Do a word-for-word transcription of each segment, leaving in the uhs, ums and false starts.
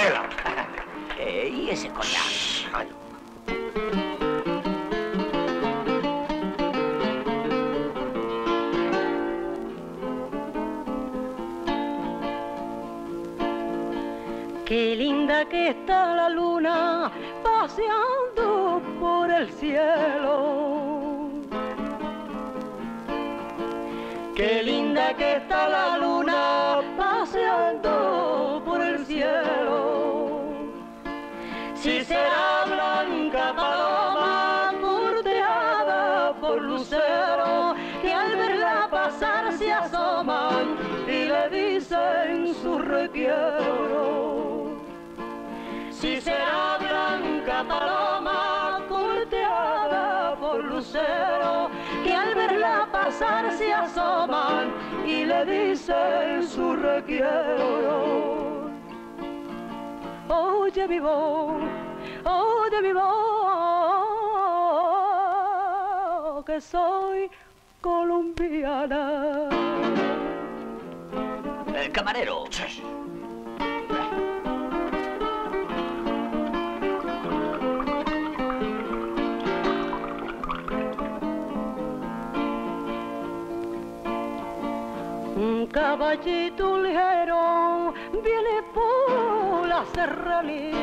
Canela. eh, y ese collar. Qué linda que está la luna paseando por el cielo. Qué linda que está la luna paseando por el cielo. Si será blanca paloma bordeada por lucero, que al verla pasar se asoman y le dicen su requiero. Si será blanca paloma corteada por lucero, que al verla pasar se asoman y le dicen su requiero. Oye mi voz, oye mi voz, que soy colombiana. El camarero. Sí. Un caballito ligero viene por la serranía.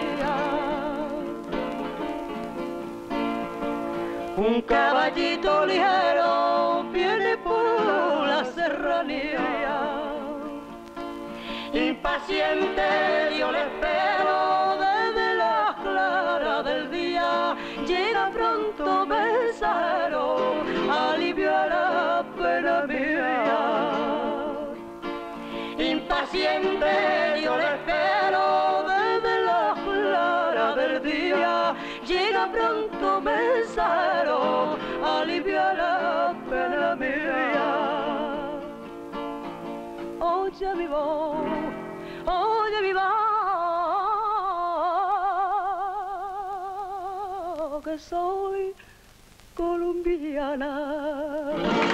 Un caballito ligero viene por la serranía. Impaciente yo le espero desde la clara del día. Llega pronto mensajero, aliviará pena mía. Impaciente yo le espero desde la clara del día. Llega pronto mensajero, aliviará pena mía. Oye mi voz, oye mi voz, que soy colombiana.